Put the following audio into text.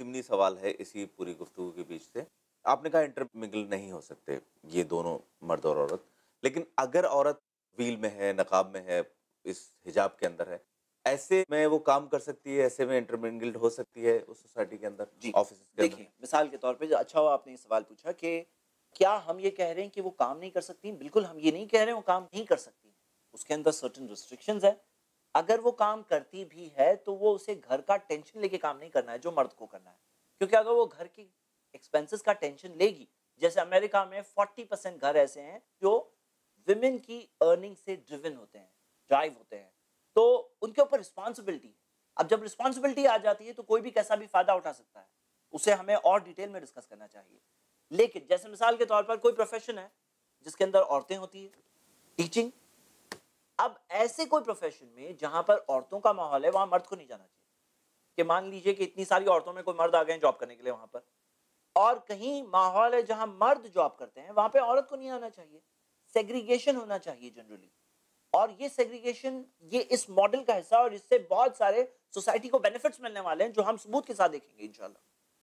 ज़िमनी सवाल है इसी पूरी गुफ्तगू के बीच से। आपने कहा इंटरमिंगल नहीं हो सकते ये दोनों मर्द और औरत, लेकिन अगर औरत व्हील में है, नकाब में है, इस हिजाब के अंदर है, ऐसे में वो काम कर सकती है, ऐसे में इंटरमिंगल्ड हो सकती है उस सोसाइटी के अंदर, जी ऑफिस के अंदर। देखिए मिसाल के तौर पे, अच्छा हुआ आपने ये सवाल पूछा कि क्या हम ये कह रहे हैं कि वो काम नहीं कर सकती? बिल्कुल हम ये नहीं कह रहे हैं वो काम नहीं कर सकती, उसके अंदर सर्टेन रिस्ट्रिक्शंस है। अगर वो काम करती भी है तो वो उसे घर का टेंशन लेके काम नहीं करना है जो मर्द को करना है, क्योंकि अगर वो घर की एक्सपेंसेस का टेंशन लेगी, जैसे अमेरिका में 40% घर ऐसे हैं जो विमेन की अर्निंग से ड्रिवन होते हैं, ड्राइव होते हैं, तो उनके ऊपर रिस्पॉन्सिबिलिटी है। अब जब रिस्पॉन्सिबिलिटी आ जाती है तो कोई भी कैसा भी फायदा उठा सकता है, उसे हमें और डिटेल में डिस्कस करना चाहिए। लेकिन जैसे मिसाल के तौर पर कोई प्रोफेशन है जिसके अंदर औरतें होती है, टीचिंग। अब ऐसे कोई प्रोफेशन में जहां पर औरतों का माहौल है वहां मर्द को नहीं जाना चाहिए। कि मान लीजिए कि इतनी सारी औरतों में कोई मर्द आ गए जॉब करने के लिए वहां पर, और कहीं माहौल है जहां मर्द जॉब करते हैं वहां पे औरत को नहीं आना चाहिए। सेग्रीगेशन होना चाहिए जनरली, और ये सेग्रीगेशन ये इस मॉडल का हिस्सा, और इससे बहुत सारे सोसाइटी को बेनिफिट्स मिलने वाले हैं जो हम सबूत के साथ देखेंगे इंशाल्लाह।